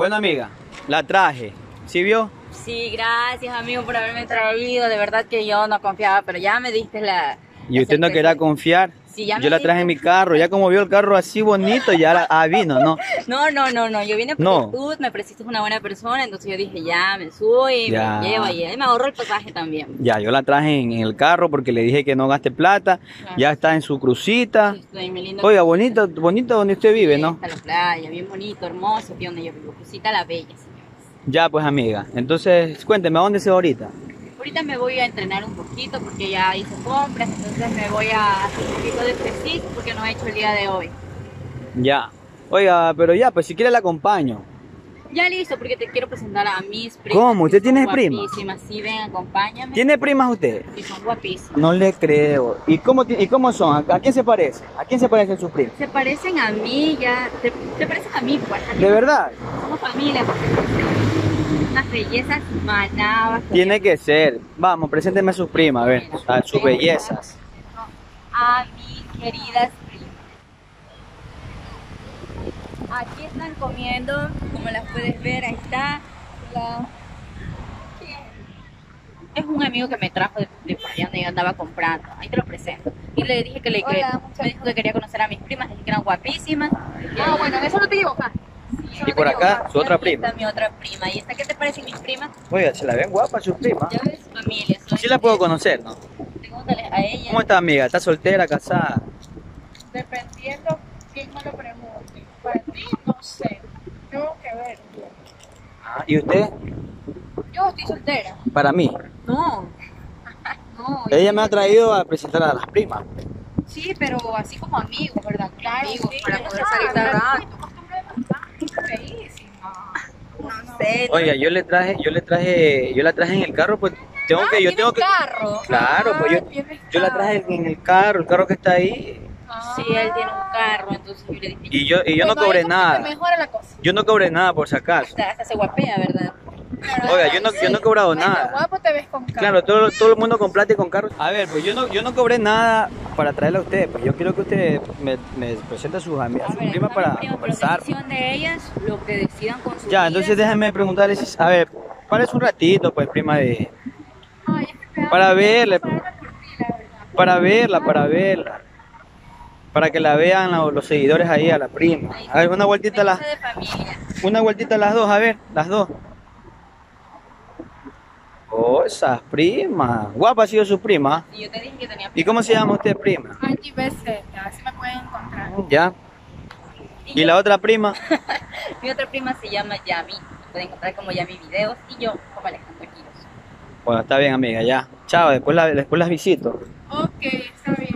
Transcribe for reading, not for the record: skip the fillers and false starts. Bueno, amiga, la traje. ¿Sí vio? Sí, gracias, amigo, por haberme traído. De verdad que yo no confiaba, pero ya me diste la... ¿Y usted no quería confiar? Sí, ya yo la traje en mi carro. Ya como vio el carro así bonito, ya la vino, ¿no? No. Yo vine por actitud, me pareciste una buena persona. Entonces yo dije, ya, me subo y me llevo ahí. Ahí me ahorro el pasaje también. Ya, yo la traje en el carro porque le dije que no gaste plata. Claro. Ya está en su crucita. Sí, estoy muy lindo. Oiga, bonito, bonito donde usted vive, sí, ¿no? Está la playa, bien bonito, hermoso. Aquí donde yo vivo, Crucita La Bella, señores. Ya, pues, amiga. Entonces, cuénteme, ¿a dónde se va ahorita? Ahorita me voy a entrenar un poquito porque ya hice compras, entonces me voy a hacer un poquito de fresquito porque no he hecho el día de hoy. Ya. Oiga, pero ya, pues si quiere la acompaño. Ya listo, porque te quiero presentar a mis primas. ¿Cómo? ¿Usted tiene primas? Sí, ven, acompáñame. ¿Tiene primas usted? Sí, son guapísimas. No le creo. ¿Y cómo son? ¿A quién se parecen? ¿A quién se parecen sus primas? Se parecen a mí, ya. Se parecen a mí, pues. ¿De verdad? Somos familia, pues. Unas bellezas manabas. Tiene que ser. Vamos, presénteme a sus primas, a ver, a sus bellezas. A mis queridas primas. Aquí están comiendo, como las puedes ver, ahí está. Es un amigo que me trajo de por allá donde yo andaba comprando. Ahí te lo presento. Y le dije que me dijo que quería conocer a mis primas, le dije que eran guapísimas. Ah, bueno, eso no te equivocas. Y por acá, su otra prima. Está mi otra prima. ¿Y esta qué te parece, mis primas? Oiga, se la ven guapas sus primas. Ya ves, su familia. Sí la puedo conocer, ¿no? Pregúntale a ella. ¿Cómo está, amiga? ¿Está soltera, casada? Dependiendo quién me lo pregunte. Para mí, no sé. Tengo que ver. Ah, ¿y usted? Yo estoy soltera. ¿Para mí? No. No. Ella me ha traído a presentar a las primas. Sí, pero así como amigos, ¿verdad? Claro, amigos, sí, para poder salir de rato. Oiga, yo la traje en el carro, pues tengo que, yo tengo que. Carro. Claro, pues yo la traje en el carro que está ahí. Ah, sí, él tiene un carro, entonces yo le dije. Y yo pues no cobré nada. Mejora la cosa. Yo no cobré nada por si acaso. Hasta se guapea, ¿verdad? Claro, oiga, yo no he cobrado nada. Guapo te ves con carro. Claro, todo el mundo con plata y con carro. A ver, pues yo no cobré nada para traerla a usted. Pues yo quiero que usted me presente a sus amigas, a su prima para conversar. Pero de ellas, lo que decidan con su. Ya, entonces déjenme preguntarles, a ver, parece un ratito, pues, prima de. Ay, es que para verla, para verla. Para que la vean los seguidores ahí a la prima. A ver, una vueltita a las. Una vueltita a las dos, a ver, las dos. Oh, esas primas. Guapa ha sido su prima. Sí, yo te dije que tenía prima. ¿Y cómo se llama usted, prima? Angie Bessette, así me pueden encontrar. Ya. ¿Y la otra prima? Mi otra prima se llama Yami. Me pueden encontrar como Yami Videos y yo como Alejandro Quiroz. Bueno, está bien, amiga, ya. Chao, después las visito. Ok, está bien.